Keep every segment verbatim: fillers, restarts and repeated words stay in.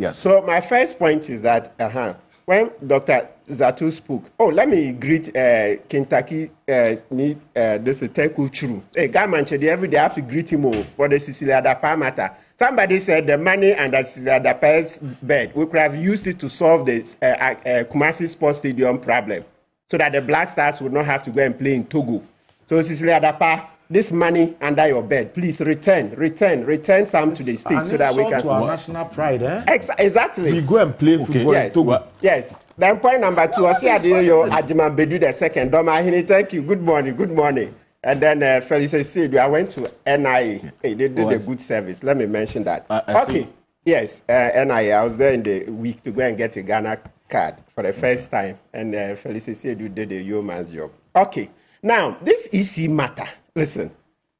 Yes. So my first point is that uh-huh, when Doctor Zatu spoke, oh, let me greet uh, Kentucky, uh, uh, this is Teku Churu. Hey, Gamanche, every day I have to greet him all for the Cecilia Dapaah matter. Somebody said the money and the Cecilia Dapaah's bed, we could have used it to solve this uh, uh, Kumasi Sports Stadium problem so that the Black Stars would not have to go and play in Togo. So Cecilia Dapaah, this money under your bed, please return, return, return some it's to the state so that we can. To our national pride, eh? Ex exactly. We go and play okay. football. Yes. Togo. Yes. Then point number two, I see Adeyo Ajiman Bedu the second. Dom Ahini, thank you. Good morning. Good morning. And then uh, Felicity Sedu, I went to N I E. Hey, they did oh, a good service. Let me mention that. I, I okay. See. Yes, uh, N I E. I was there in the week to go and get a Ghana card for the first time, and uh, Felicity Sedu did a yeoman's job. Okay. Now this E C matter. Listen,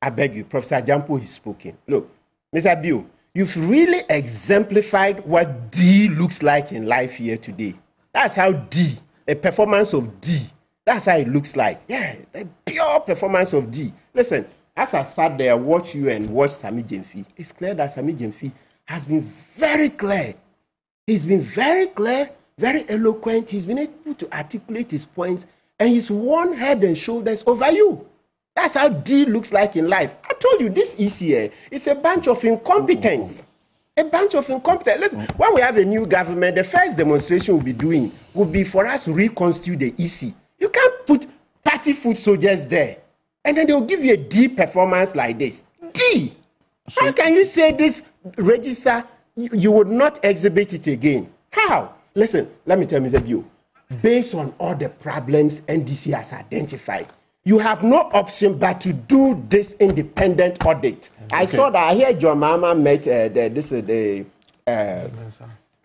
I beg you, Professor Jampo is speaking. Look, Mister Bio, you've really exemplified what D looks like in life here today. That's how D, a performance of D, that's how it looks like. Yeah, the pure performance of D. Listen, as I sat there, watch you and watch Sammy Gyamfi, it's clear that Sammy Gyamfi has been very clear. He's been very clear, very eloquent. He's been able to articulate his points, and he's won head and shoulders over you. That's how D looks like in life. I told you, this E C A is a bunch of incompetence. A bunch of incompetence. Listen, when we have a new government, the first demonstration we'll be doing will be for us to reconstitute the E C. You can't put party foot soldiers there. And then they'll give you a D performance like this. D! How can you say this register, you would not exhibit it again? How? Listen, let me tell Mister Bio. Based on all the problems N D C has identified, you have no option but to do this independent audit. Okay. I saw that. I heard your mama met uh, the, this is uh, the uh,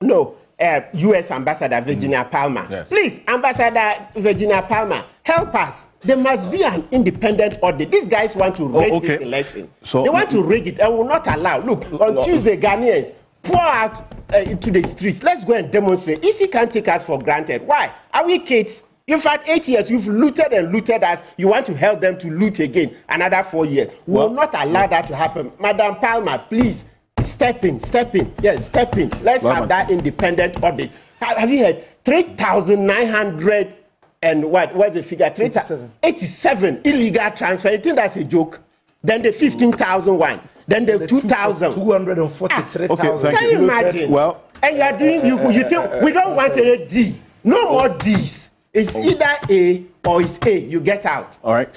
no uh, U S Ambassador Virginia Palmer. Yes. Please, Ambassador Virginia Palmer, help us. There must be an independent audit. These guys want to rig oh, okay. this election. So they want to rig it and will not allow. Look, on Tuesday, Ghanaians pour out uh, into the streets. Let's go and demonstrate. E C can't take us for granted. Why? Are we kids? You've had eight years. You've looted and looted us. You want to help them to loot again another four years. We well, will not allow well, that to happen. Madam Palmer, please step in, step in. Yes, step in. Let's well, have that independent audit. Have you heard? three thousand nine hundred and what was the figure? three thousand eighty-seven. eighty-seven illegal transfer. You think that's a joke? Then the fifteen thousand one. Then the, the two thousand. two hundred forty-three thousand. Ah, okay, can you imagine? Well, and you are doing, you, you think we don't want a D. No more Ds. It's either A or it's A. You get out. All right.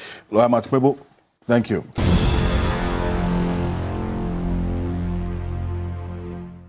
Thank you.